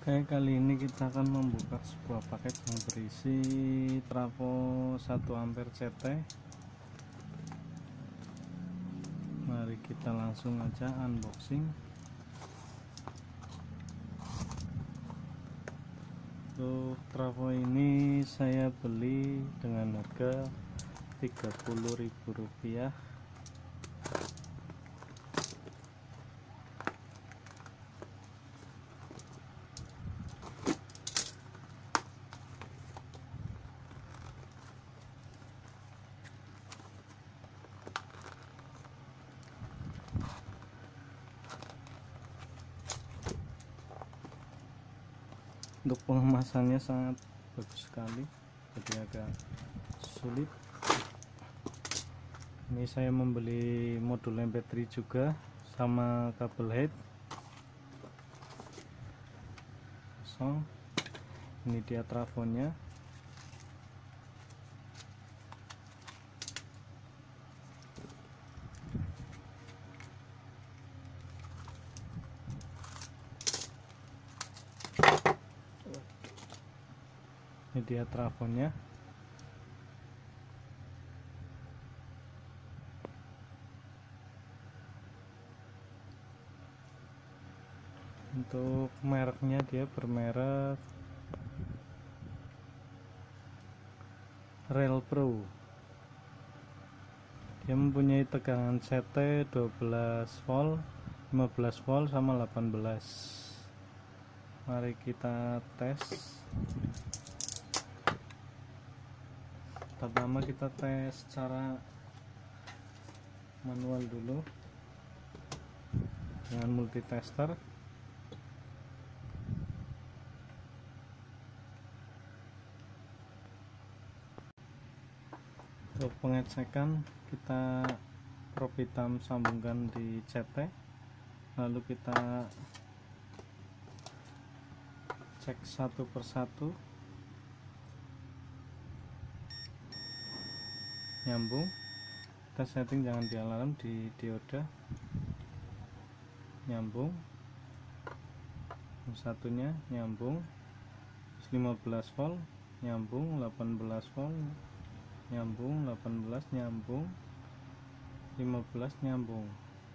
Oke, kali ini kita akan membuka sebuah paket yang berisi trafo 1 ampere CT. Mari kita langsung aja unboxing. Untuk trafo ini saya beli dengan harga Rp30.000. Untuk pengemasannya sangat bagus sekali, jadi agak sulit. Ini saya membeli modul MP3 juga sama kabel head kosong. Ini dia trafonya. Ini dia trafonya. Untuk mereknya dia bermerek Realpro. Dia mempunyai tegangan CT 12 volt, 15 volt sama 18. Mari kita tes. Pertama kita tes secara manual dulu dengan multitester. Untuk pengecekan kita probe hitam sambungkan di CT, lalu kita cek satu persatu nyambung. Kita setting jangan di alarm, di dioda nyambung, satunya nyambung, 15 volt nyambung, 18 volt nyambung, 18 nyambung, 15 nyambung.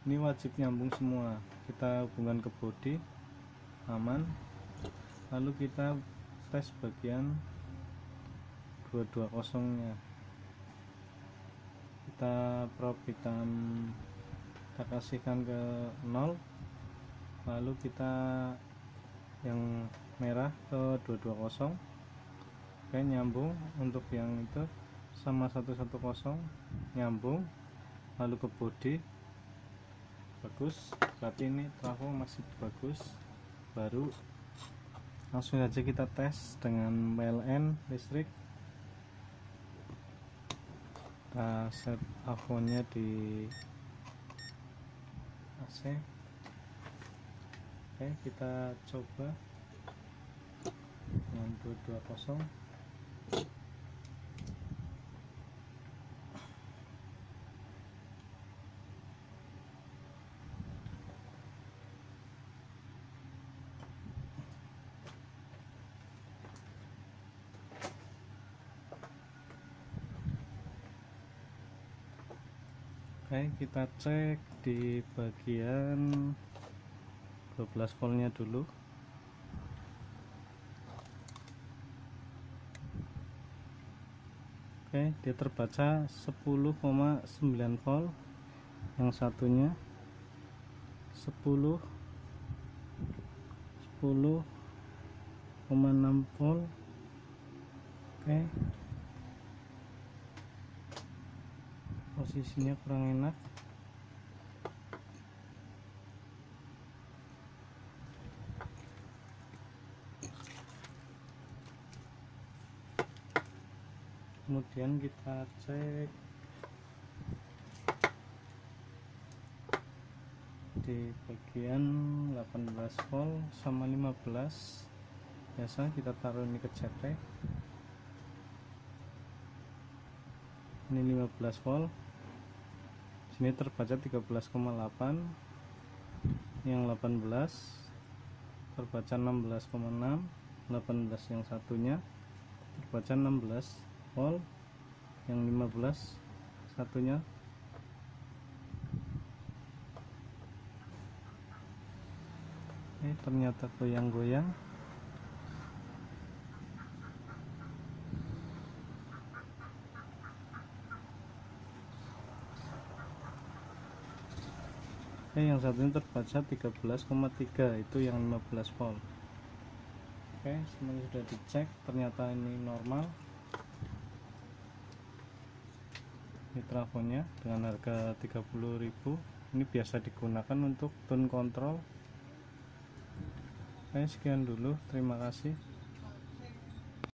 Ini wajib nyambung semua. Kita hubungkan ke body, aman. Lalu kita tes bagian 220 nya. Kita probe hitam, kita kasihkan ke 0, lalu kita yang merah ke 220. Oke, nyambung. Untuk yang itu sama 110 nyambung, lalu ke body, bagus. Berarti ini trafo masih bagus, baru. Langsung aja kita tes dengan PLN listrik. Kita set trafonya di AC. Oke, kita coba dengan 220. Oke, kita cek di bagian 12 voltnya dulu. Oke, dia terbaca 10,9 volt, yang satunya 10,6 volt. Oke, posisinya kurang enak. Kemudian kita cek di bagian 18 volt sama 15. Biasa kita taruh ini ke CT. Ini 15 volt. Sini terbaca 13,8, yang 18, terbaca 16,6, 18 yang satunya terbaca 16 volt, yang 15 satunya ternyata goyang-goyang. Yang satunya terbaca 13,3, itu yang 15 volt. Oke, semuanya sudah dicek, ternyata ini normal. Ini trafonya dengan harga 30.000. Ini biasa digunakan untuk tune control. Oke, sekian dulu. Terima kasih.